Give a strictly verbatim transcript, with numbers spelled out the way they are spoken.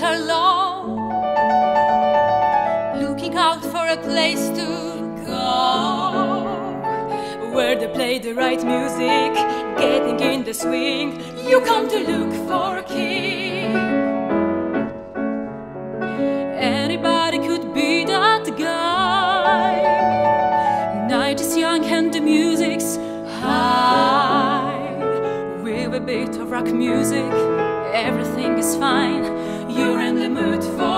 nights are long, looking out for a place to go, where they play the right music, getting in the swing. You come to look for a king. Anybody could be that guy. Night is young and the music's high. With a bit of rock music, everything is fine. You're in the mood for